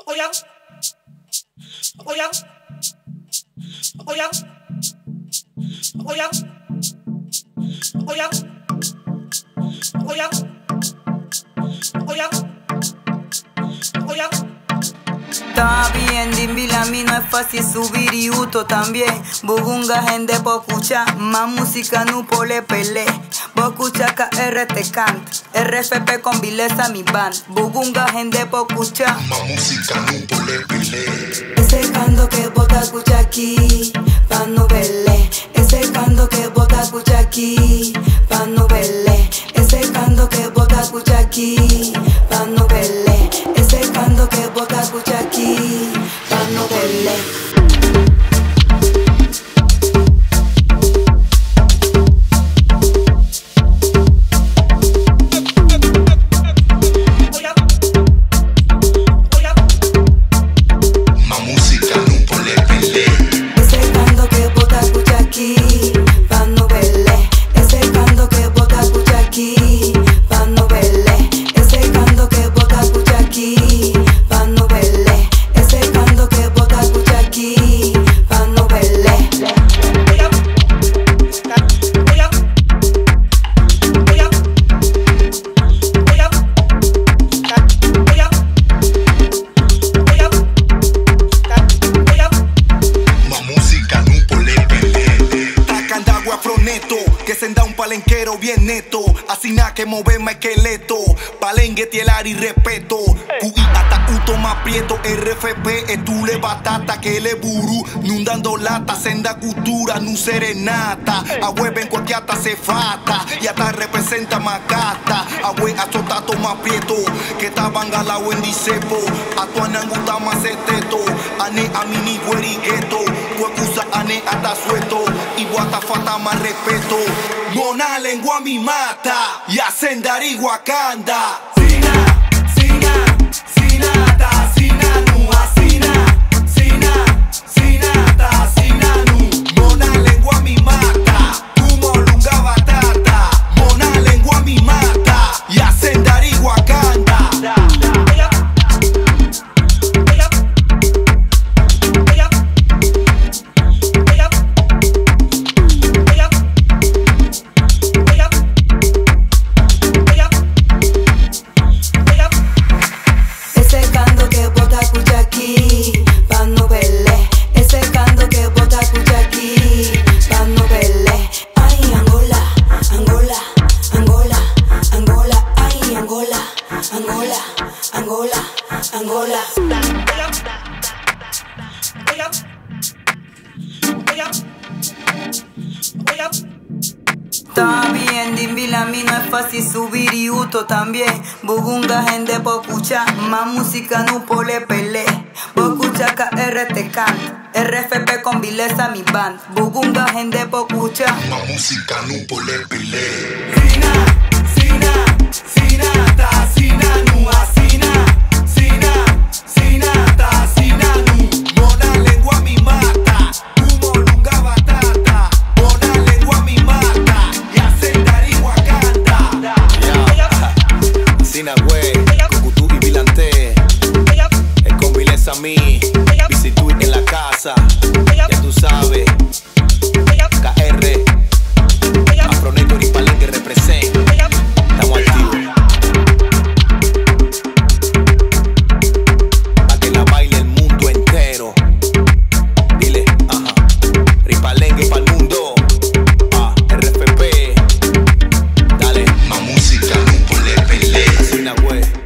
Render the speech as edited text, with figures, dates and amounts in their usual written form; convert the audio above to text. apoyados, apoyados, apoyados, apoyados, apoyados, apoyados, apoyados, apoyados. Está bien, Dimbil, a mí no es fácil subir y uto también. Bugunga, gente, por escuchar más música, no por le pele. Por escuchar KRT canta, RFP con vileza mi band. Bugunga, gente, por escuchar más música, no por le pele. Ese canto que bota escucha aquí, pa' no vele. Ese canto que bota escucha aquí, pa' no vele. Ese canto que bota escucha aquí, pa' no vele. Ese canto que bota escucha aquí, pa' no vele. Que se da un palenquero bien neto, así nada que moverme esqueleto, palengue tielar y respeto. Cuí atacuto más prieto, RFP, estule batata, que le burú, nun dando lata, senda cultura, nun serenata, ahueve en cualquier se fata, y hasta representa macata, ahue a sotato más prieto, que estaban galao en dicepo, a tu ananguta más esteto, ane a mini guerigueto, cuecusa ane hasta sueto, y guatafata más respeto. Mona lengua mi mata y ascendari Wakanda. Sina, sina, sina, ta, sina, nu, asina, sina, sina, ta, sina, nu. Mona lengua mi mata, humo lunga batata. Mona lengua mi mata y ascendari Wakanda. Angola, Angola. Está bien, Dimbil, a mí no es fácil subir y uto también. Bugunga, gente, por escuchar más música, no por le pele. Por escuchar KRT canta, RFP con vileza mi band. Bugunga, gente, por escuchar más música, no por le pele. Sina, sina, sina, ta, sina, nu, asina. Mi visitud en la casa, ya tú sabes, KR, Afroneto y Palenque representa, estamos activos, para que la baile el mundo entero, dile, ajá, Ripalenque para el mundo, RFP, dale, más música, no por le pele, así una güey.